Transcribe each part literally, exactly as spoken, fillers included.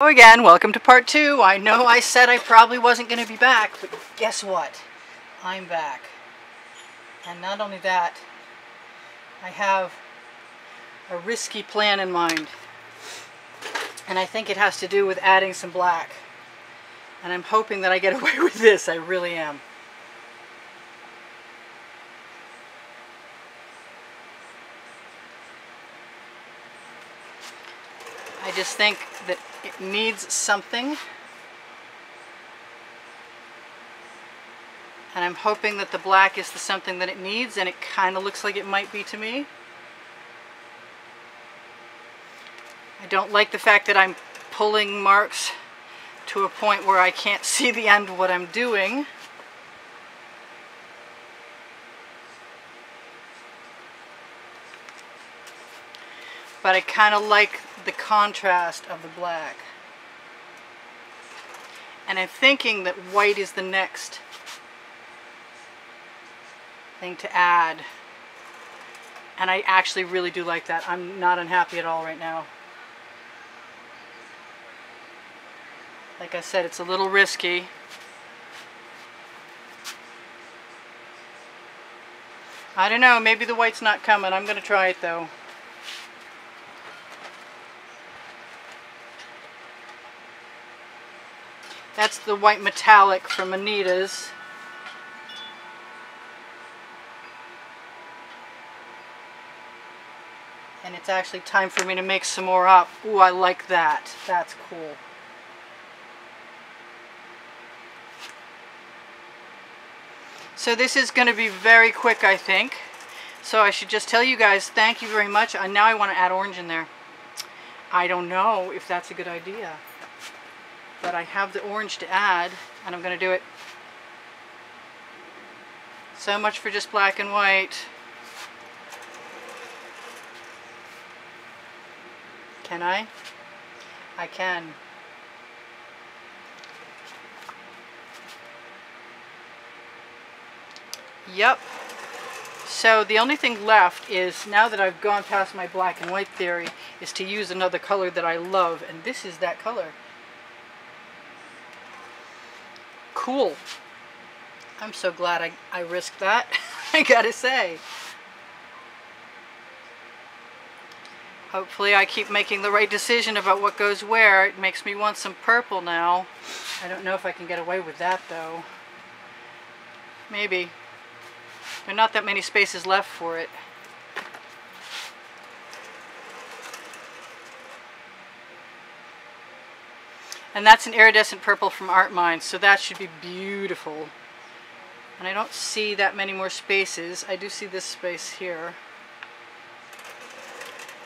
Hello again, welcome to part two. I know I said I probably wasn't going to be back, but guess what? I'm back. And not only that, I have a risky plan in mind. And I think it has to do with adding some black. And I'm hoping that I get away with this, I really am. I just think that it needs something, and I'm hoping that the black is the something that it needs, and it kind of looks like it might be to me. I don't like the fact that I'm pulling marks to a point where I can't see the end of what I'm doing. But I kind of like the contrast of the black. And I'm thinking that white is the next thing to add. And I actually really do like that. I'm not unhappy at all right now. Like I said, it's a little risky. I don't know, maybe the white's not coming. I'm gonna try it though. That's the white metallic from Anita's. And it's actually time for me to make some more up. Ooh, I like that. That's cool. So this is going to be very quick, I think. So I should just tell you guys, thank you very much. And now I want to add orange in there. I don't know if that's a good idea. But I have the orange to add, and I'm going to do it. So much for just black and white. Can I? I can. Yep. So the only thing left is, now that I've gone past my black and white theory, is to use another color that I love, and this is that color. Cool. I'm so glad I, I risked that, I gotta say. Hopefully I keep making the right decision about what goes where. It makes me want some purple now. I don't know if I can get away with that though. Maybe. There are not that many spaces left for it. And that's an iridescent purple from Art Mine, so that should be beautiful. And I don't see that many more spaces. I do see this space here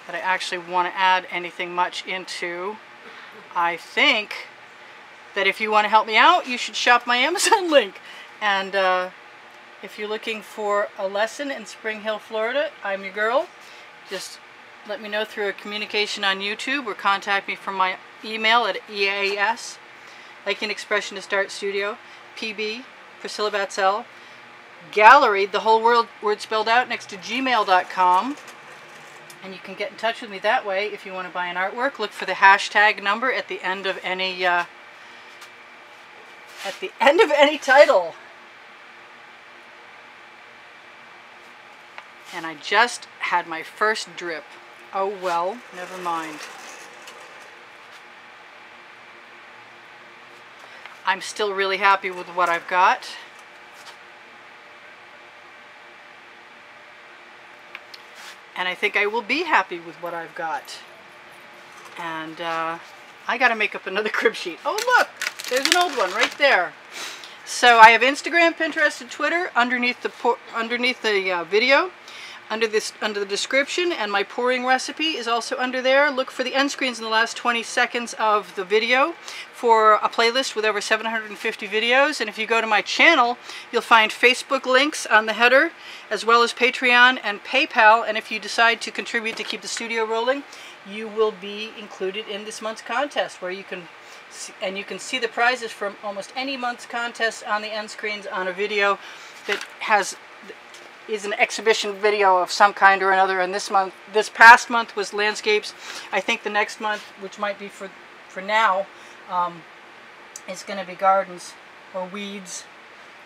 that I actually want to add anything much into. I think that if you want to help me out, you should shop my Amazon link. And uh, if you're looking for a lesson in Spring Hill, Florida, I'm your girl. Just let me know through a communication on YouTube or contact me from my email at E A S, like an Expressionist Art Studio, P B, Priscilla Batzell, gallery, the whole world word spelled out, next to gmail dot com. And you can get in touch with me that way if you want to buy an artwork. Look for the hashtag number at the end of any, uh, at the end of any title. And I just had my first drip. Oh well, never mind. I'm still really happy with what I've got. And I think I will be happy with what I've got. And uh, I gotta make up another crib sheet. Oh look, there's an old one right there. So I have Instagram, Pinterest, and Twitter underneath the, por underneath the uh, video. Under this, under the description, and my pouring recipe is also under there. Look for the end screens in the last twenty seconds of the video for a playlist with over seven hundred fifty videos. And if you go to my channel, you'll find Facebook links on the header, as well as Patreon and PayPal. And if you decide to contribute to keep the studio rolling, you will be included in this month's contest, where you can see, and you can see the prizes from almost any month's contest on the end screens on a video that has is an exhibition video of some kind or another. And this month, this past month was landscapes. I think the next month, which might be for for now, um, it's going to be gardens or weeds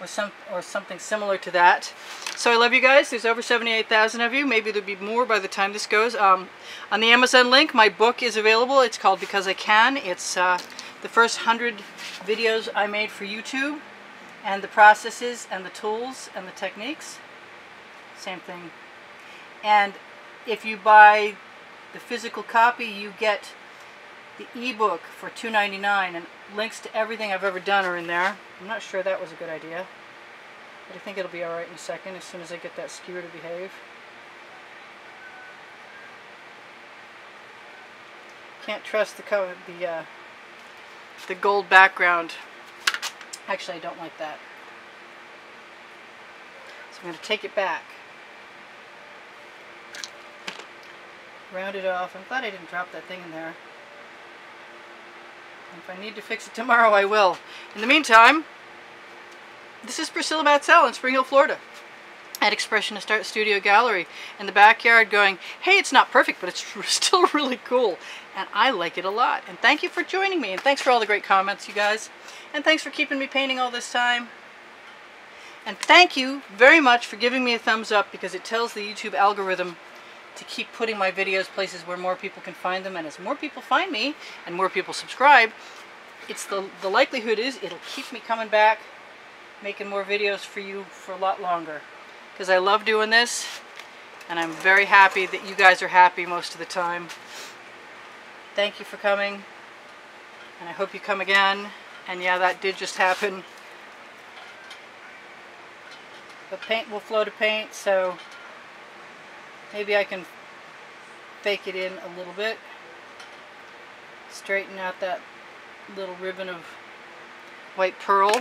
or some or something similar to that. So I love you guys. There's over seventy-eight thousand of you. Maybe there'll be more by the time this goes. Um, on the Amazon link, my book is available. It's called Because I Can. It's uh, the first hundred videos I made for YouTube, and the processes and the tools and the techniques. Same thing. And if you buy the physical copy, you get the ebook for two ninety-nine, and links to everything I've ever done are in there. I'm not sure that was a good idea, but I think it'll be alright in a second as soon as I get that skewer to behave. Can't trust the color, the, uh, the gold background. Actually, I don't like that. So I'm going to take it back. Round it off. I'm glad I didn't drop that thing in there. If I need to fix it tomorrow, I will. In the meantime, this is Priscilla Batzell in Spring Hill, Florida, at Expressionist Art Studio Gallery in the backyard going, hey, it's not perfect, but it's still really cool, and I like it a lot. And thank you for joining me, and thanks for all the great comments, you guys, and thanks for keeping me painting all this time. And thank you very much for giving me a thumbs up, because it tells the YouTube algorithm to keep putting my videos places where more people can find them, and as more people find me and more people subscribe, it's the, the likelihood is it'll keep me coming back, making more videos for you for a lot longer, because I love doing this, and I'm very happy that you guys are happy most of the time. Thank you for coming, and I hope you come again. And yeah, that did just happen. But paint will flow to paint, so maybe I can fake it in a little bit, straighten out that little ribbon of white pearl.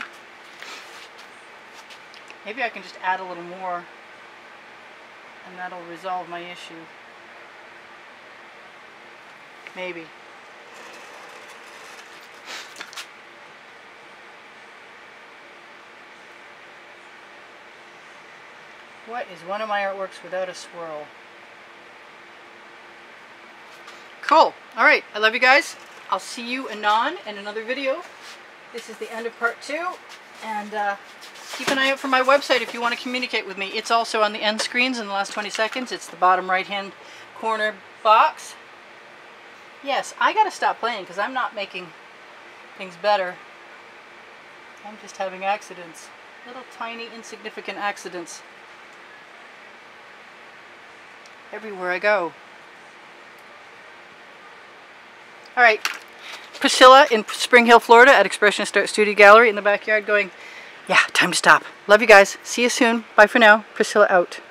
Maybe I can just add a little more, and that'll resolve my issue. Maybe. What is one of my artworks without a swirl? Cool. Alright, I love you guys. I'll see you anon in another video. This is the end of part two. And uh, keep an eye out for my website if you want to communicate with me. It's also on the end screens in the last twenty seconds. It's the bottom right-hand corner box. Yes, I got to stop playing because I'm not making things better. I'm just having accidents. Little tiny insignificant accidents. Everywhere I go. All right, Priscilla in Spring Hill, Florida at Expressionist Art Studio Gallery in the backyard going, yeah, time to stop. Love you guys. See you soon. Bye for now. Priscilla out.